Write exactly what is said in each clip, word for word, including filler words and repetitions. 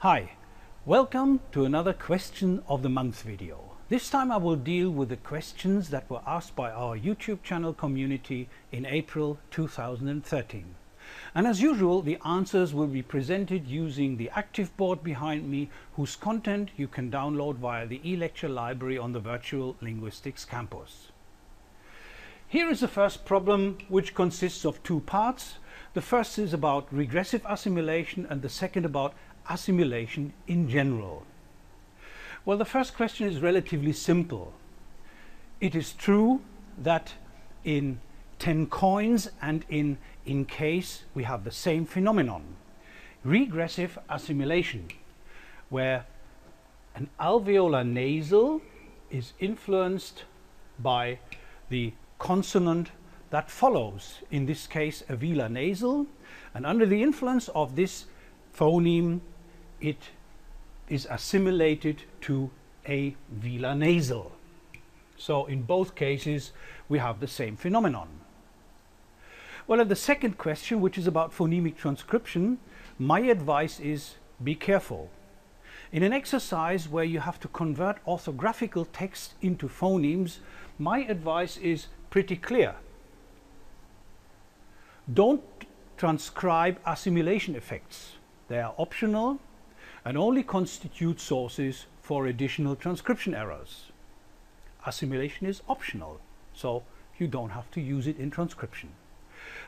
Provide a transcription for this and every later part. Hi, welcome to another Question of the Month video. This time I will deal with the questions that were asked by our YouTube channel community in April two thousand thirteen. And as usual, the answers will be presented using the active board behind me, whose content you can download via the e-lecture library on the Virtual Linguistics Campus. Here is the first problem, which consists of two parts. The first is about regressive assimilation and the second about assimilation in general. Well, the first question is relatively simple. It is true that in ten coins and in in case we have the same phenomenon, regressive assimilation, where an alveolar nasal is influenced by the consonant that follows, in this case a velar nasal, and under the influence of this phoneme it is assimilated to a velar nasal. So in both cases we have the same phenomenon. Well, at the second question, which is about phonemic transcription, my advice is be careful. In an exercise where you have to convert orthographical text into phonemes, my advice is pretty clear. Don't transcribe assimilation effects. They are optional and only constitute sources for additional transcription errors. Assimilation is optional, so you don't have to use it in transcription.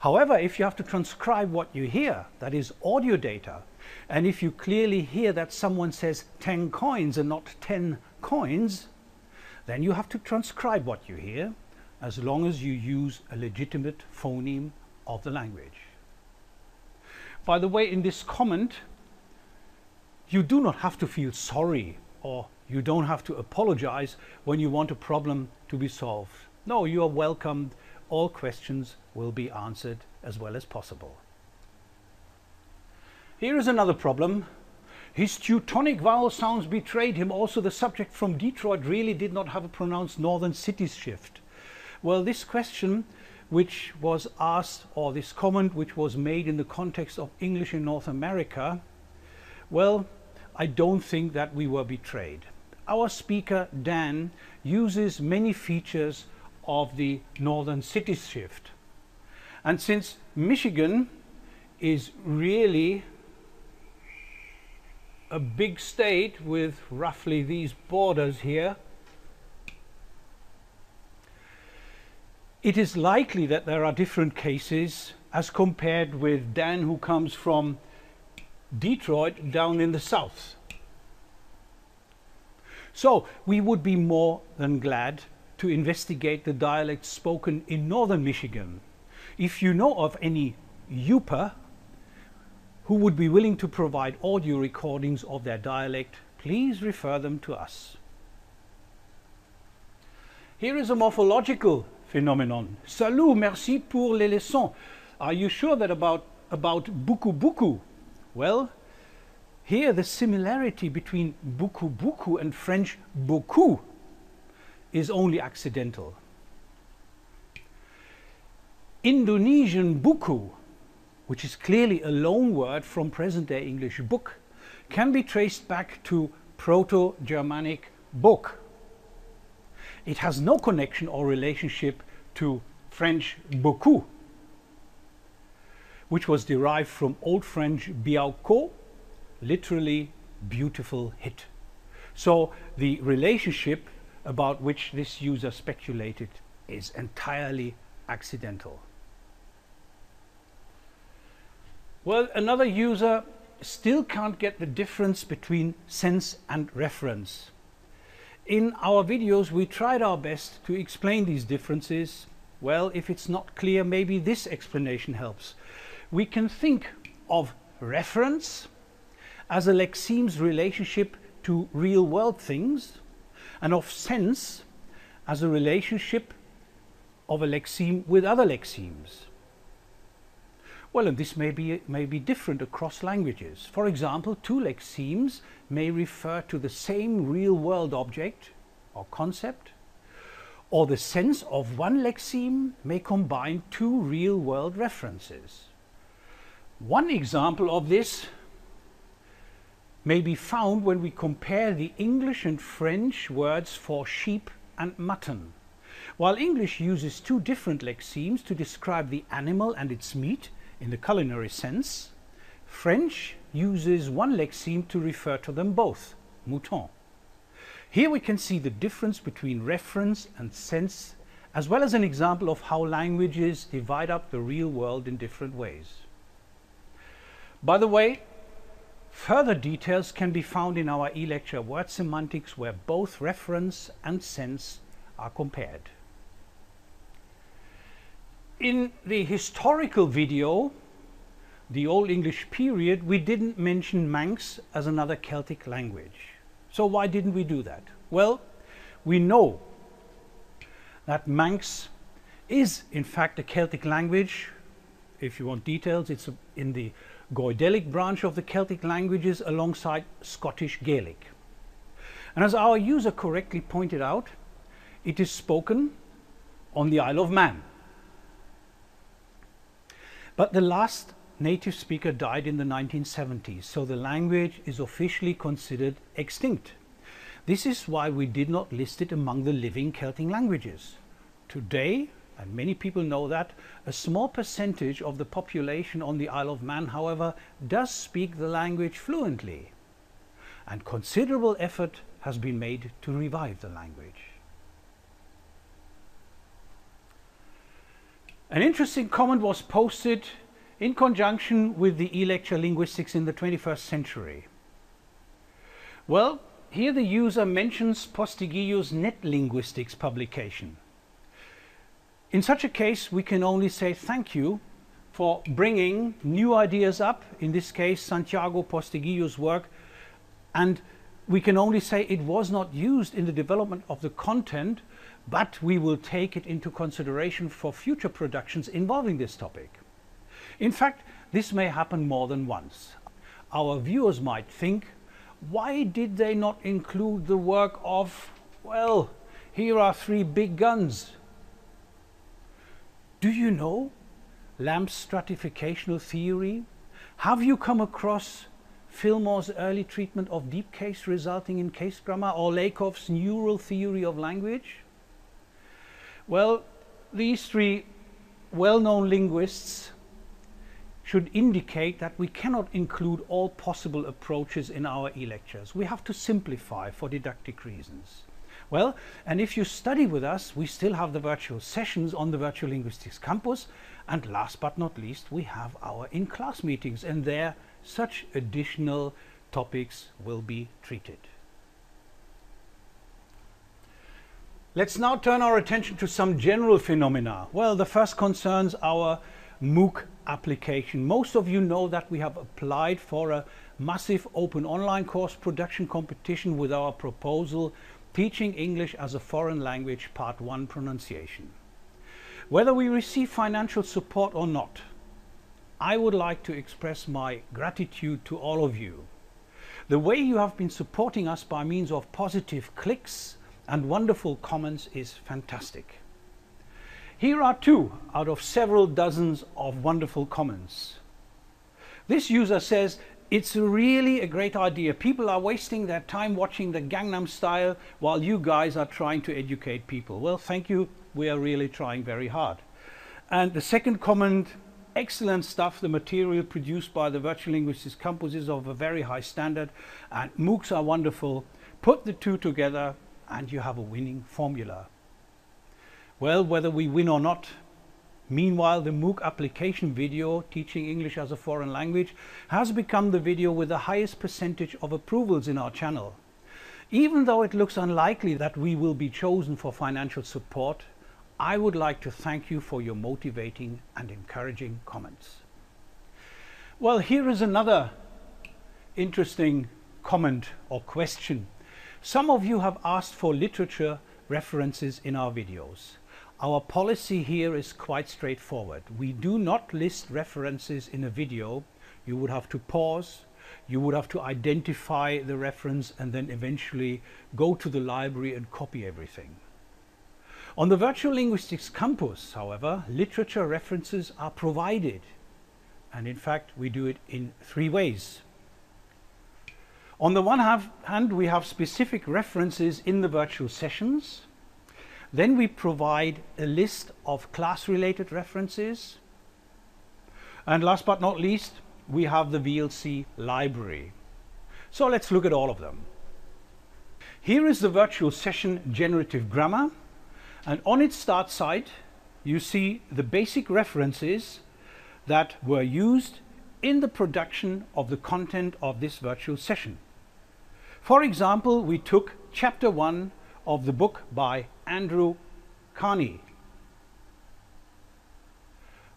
However, if you have to transcribe what you hear, that is audio data, and if you clearly hear that someone says ten coins and not ten coins, then you have to transcribe what you hear, as long as you use a legitimate phoneme of the language. By the way, in this comment, you do not have to feel sorry, or you don't have to apologize when you want a problem to be solved. No, you are welcomed. All questions will be answered as well as possible. Here is another problem. His Teutonic vowel sounds betrayed him. Also, the subject from Detroit really did not have a pronounced Northern Cities shift. Well, this question, which was asked, or this comment which was made in the context of English in North America, well, I don't think that we were betrayed. Our speaker, Dan, uses many features of the Northern Cities shift. And since Michigan is really a big state with roughly these borders here, it is likely that there are different cases as compared with Dan, who comes from Detroit down in the south. So we would be more than glad to investigate the dialects spoken in northern Michigan. If you know of any Youper who would be willing to provide audio recordings of their dialect, please refer them to us. Here is a morphological phenomenon. Salut, merci pour les leçons. Are you sure that about about buku buku? Well, here the similarity between buku buku and French beaucoup is only accidental. Indonesian buku, which is clearly a loan word from present-day English book, can be traced back to Proto-Germanic bok. It has no connection or relationship to French beaucoup, which was derived from Old French biauco, literally beautiful hit. So the relationship about which this user speculated is entirely accidental. Well, another user still can't get the difference between sense and reference. In our videos we tried our best to explain these differences. Well, if it's not clear, maybe this explanation helps. We can think of reference as a lexeme's relationship to real world things, and of sense as a relationship of a lexeme with other lexemes. Well, and this may be, may be different across languages. For example, two lexemes may refer to the same real-world object or concept, or the sense of one lexeme may combine two real-world references. One example of this may be found when we compare the English and French words for sheep and mutton. While English uses two different lexemes to describe the animal and its meat in the culinary sense, French uses one lexeme to refer to them both, mouton. Here we can see the difference between reference and sense, as well as an example of how languages divide up the real world in different ways. By the way, further details can be found in our e-lecture Word Semantics, where both reference and sense are compared. In the historical video, the Old English period, we didn't mention Manx as another Celtic language. So why didn't we do that? Well, we know that Manx is in fact a Celtic language. If you want details, it's in the Goidelic branch of the Celtic languages alongside Scottish Gaelic. And as our user correctly pointed out, it is spoken on the Isle of Man. But the last native speaker died in the nineteen seventies, so the language is officially considered extinct. This is why we did not list it among the living Celtic languages. Today, and many people know that, a small percentage of the population on the Isle of Man, however, does speak the language fluently, and considerable effort has been made to revive the language. An interesting comment was posted in conjunction with the e-lecture Linguistics in the twenty-first century. Well, here the user mentions Postiguillo's Net Linguistics publication. In such a case, we can only say thank you for bringing new ideas up, in this case Santiago Postiguillo's work, and we can only say it was not used in the development of the content, but we will take it into consideration for future productions involving this topic. In fact, this may happen more than once. Our viewers might think, why did they not include the work of, well, here are three big guns? Do you know Lamb's stratificational theory? Have you come across Fillmore's early treatment of deep case resulting in case grammar, or Lakoff's neural theory of language? Well, these three well-known linguists should indicate that we cannot include all possible approaches in our e-lectures. We have to simplify for didactic reasons. Well, and if you study with us, we still have the virtual sessions on the Virtual Linguistics Campus, and last but not least, we have our in-class meetings, and there such additional topics will be treated. Let's now turn our attention to some general phenomena. Well, the first concerns our MOOC application. Most of you know that we have applied for a massive open online course production competition with our proposal Teaching English as a Foreign Language Part one Pronunciation. Whether we receive financial support or not, I would like to express my gratitude to all of you. The way you have been supporting us by means of positive clicks and wonderful comments is fantastic. Here are two out of several dozens of wonderful comments. This user says, it's really a great idea. People are wasting their time watching the Gangnam Style while you guys are trying to educate people. Well, thank you. We are really trying very hard. And the second comment, excellent stuff. The material produced by the Virtual Linguistics Campus is of a very high standard, and MOOCs are wonderful. Put the two together and you have a winning formula. Well, whether we win or not, meanwhile, the MOOC application video, Teaching English as a Foreign Language, has become the video with the highest percentage of approvals in our channel. Even though it looks unlikely that we will be chosen for financial support, I would like to thank you for your motivating and encouraging comments. Well, here is another interesting comment or question. Some of you have asked for literature references in our videos. Our policy here is quite straightforward. We do not list references in a video. You would have to pause, you would have to identify the reference, and then eventually go to the library and copy everything. On the Virtual Linguistics Campus, however, literature references are provided, and in fact we do it in three ways. On the one hand, we have specific references in the virtual sessions. Then we provide a list of class-related references. And last but not least, we have the V L C library. So let's look at all of them. Here is the virtual session generative grammar, and on its start site you see the basic references that were used in the production of the content of this virtual session. For example, we took chapter one of the book by Andrew Carnie.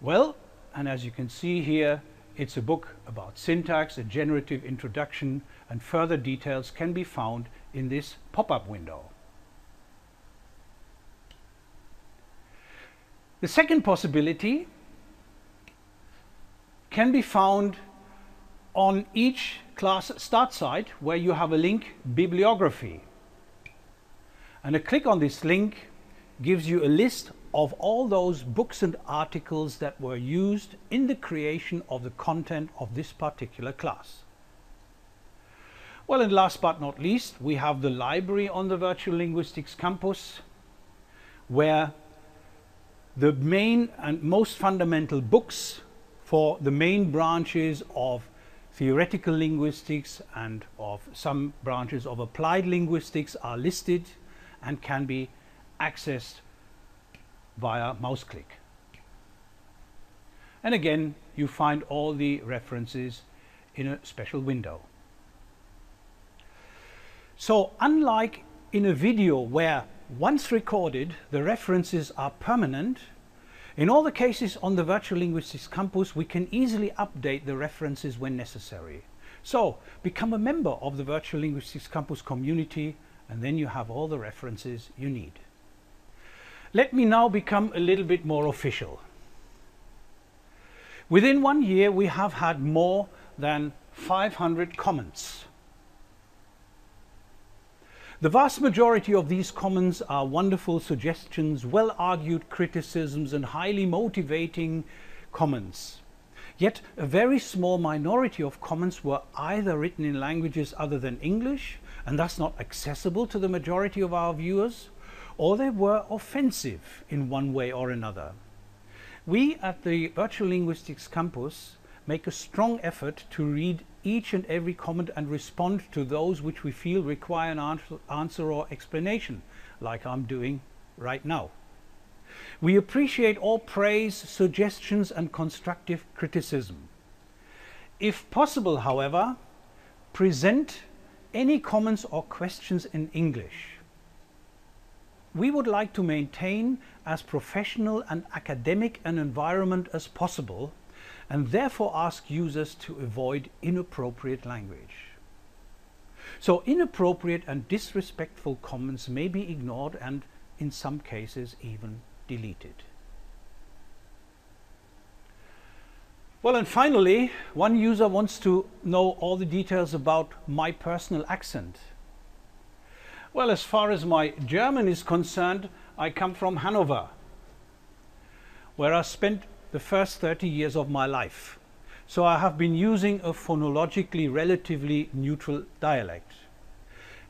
Well, and as you can see here, it's a book about syntax, a generative introduction, and further details can be found in this pop-up window. The second possibility can be found on each class start site, where you have a link bibliography. And a click on this link gives you a list of all those books and articles that were used in the creation of the content of this particular class. Well, and last but not least, we have the library on the Virtual Linguistics Campus, where the main and most fundamental books for the main branches of theoretical linguistics and of some branches of applied linguistics are listed and can be accessed via mouse click. And again, you find all the references in a special window. So unlike in a video where once recorded the references are permanent, in all the cases on the Virtual Linguistics Campus we can easily update the references when necessary. So become a member of the Virtual Linguistics Campus community, and then you have all the references you need. Let me now become a little bit more official. Within one year we have had more than five hundred comments. The vast majority of these comments are wonderful suggestions, well-argued criticisms, and highly motivating comments. Yet a very small minority of comments were either written in languages other than English and thus not accessible to the majority of our viewers, or they were offensive in one way or another. We at the Virtual Linguistics Campus make a strong effort to read each and every comment and respond to those which we feel require an answer or explanation, like I'm doing right now. We appreciate all praise, suggestions, and constructive criticism. If possible, however, present any comments or questions in English. We would like to maintain as professional and academic an environment as possible, and therefore ask users to avoid inappropriate language. So inappropriate and disrespectful comments may be ignored and in some cases even deleted. Well, and finally, one user wants to know all the details about my personal accent. Well, as far as my German is concerned, I come from Hanover, where I spent the first thirty years of my life. So I have been using a phonologically relatively neutral dialect.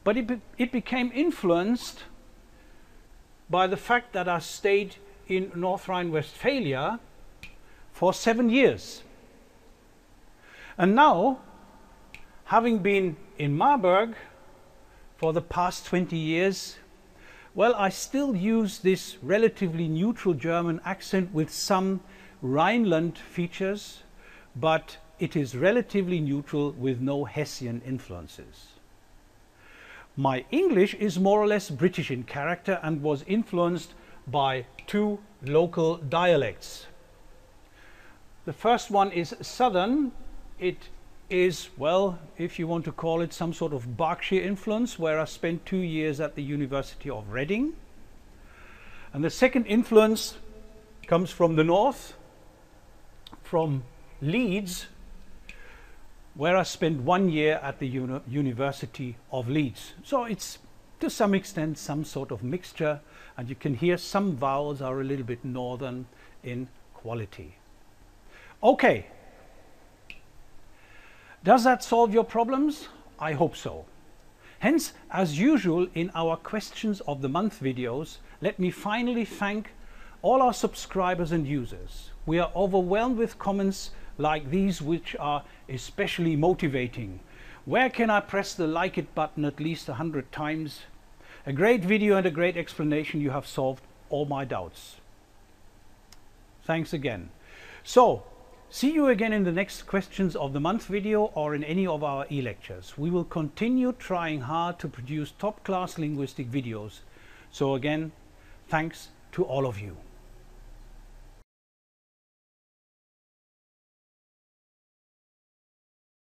But it, be it became influenced by the fact that I stayed in North Rhine-Westphalia for seven years. And now, having been in Marburg for the past twenty years, well, I still use this relatively neutral German accent with some Rhineland features, but it is relatively neutral with no Hessian influences. My English is more or less British in character and was influenced by two local dialects. The first one is Southern. It is, well, if you want to call it, some sort of Berkshire influence, where I spent two years at the University of Reading. And the second influence comes from the north, from Leeds, where I spent one year at the uni University of Leeds. So it's to some extent some sort of mixture, and you can hear some vowels are a little bit northern in quality. Okay. Does that solve your problems? I hope so. Hence, as usual in our Questions of the Month videos, let me finally thank all our subscribers and users. We are overwhelmed with comments like these, which are especially motivating. Where can I press the like it button at least a hundred times? A great video and a great explanation. You have solved all my doubts. Thanks again. So, see you again in the next Questions of the Month video or in any of our e-lectures. We will continue trying hard to produce top-class linguistic videos. So again, thanks to all of you.